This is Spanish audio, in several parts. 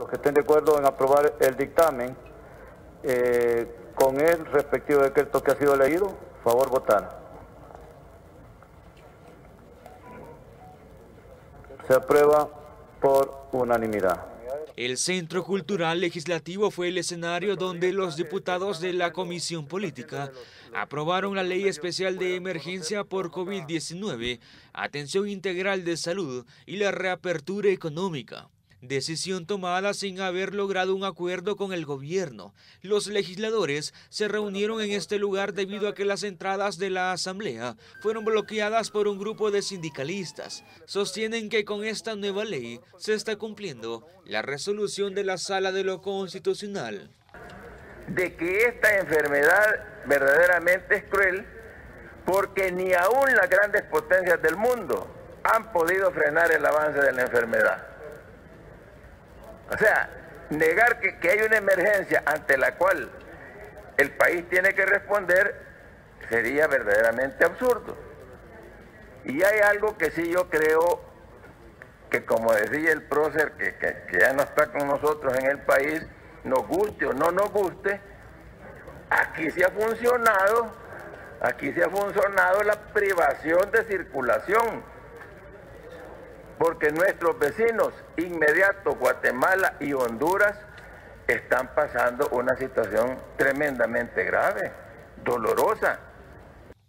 Los que estén de acuerdo en aprobar el dictamen con el respectivo decreto que ha sido leído, por favor votar. Se aprueba por unanimidad. El Centro Cultural Legislativo fue el escenario donde los diputados de la Comisión Política aprobaron la Ley Especial de Emergencia por COVID-19, Atención Integral de Salud y la Reapertura Económica. Decisión tomada sin haber logrado un acuerdo con el gobierno. Los legisladores se reunieron en este lugar debido a que las entradas de la asamblea fueron bloqueadas por un grupo de sindicalistas. Sostienen que con esta nueva ley se está cumpliendo la resolución de la Sala de lo Constitucional. De que esta enfermedad verdaderamente es cruel, porque ni aún las grandes potencias del mundo han podido frenar el avance de la enfermedad. O sea, negar que hay una emergencia ante la cual el país tiene que responder sería verdaderamente absurdo. Y hay algo que sí yo creo que, como decía el prócer, que ya no está con nosotros en el país, nos guste o no nos guste, aquí sí ha funcionado, la privación de circulación. Porque nuestros vecinos inmediatos, Guatemala y Honduras, están pasando una situación tremendamente grave, dolorosa.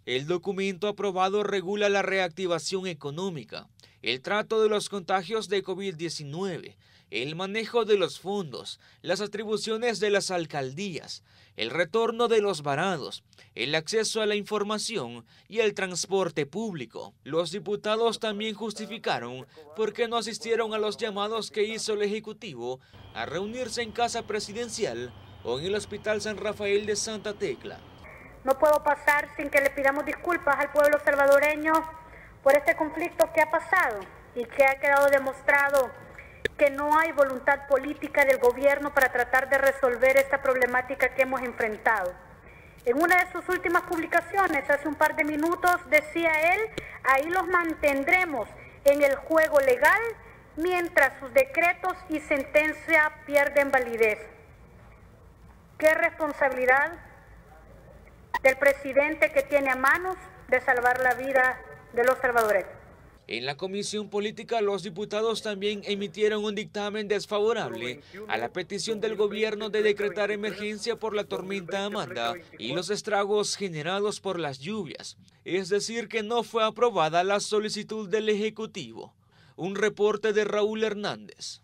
El documento aprobado regula la reactivación económica, el trato de los contagios de COVID-19, el manejo de los fondos, las atribuciones de las alcaldías, el retorno de los varados, el acceso a la información y el transporte público. Los diputados también justificaron por qué no asistieron a los llamados que hizo el Ejecutivo a reunirse en Casa Presidencial o en el Hospital San Rafael de Santa Tecla. No puedo pasar sin que le pidamos disculpas al pueblo salvadoreño por este conflicto que ha pasado y que ha quedado demostrado que no hay voluntad política del gobierno para tratar de resolver esta problemática que hemos enfrentado. En una de sus últimas publicaciones, hace un par de minutos, decía él, ahí los mantendremos en el juego legal mientras sus decretos y sentencia pierden validez. ¿Qué responsabilidad del presidente que tiene a manos de salvar la vida de los salvadoreños? En la Comisión Política, los diputados también emitieron un dictamen desfavorable a la petición del gobierno de decretar emergencia por la tormenta Amanda y los estragos generados por las lluvias. Es decir, que no fue aprobada la solicitud del Ejecutivo. Un reporte de Raúl Hernández.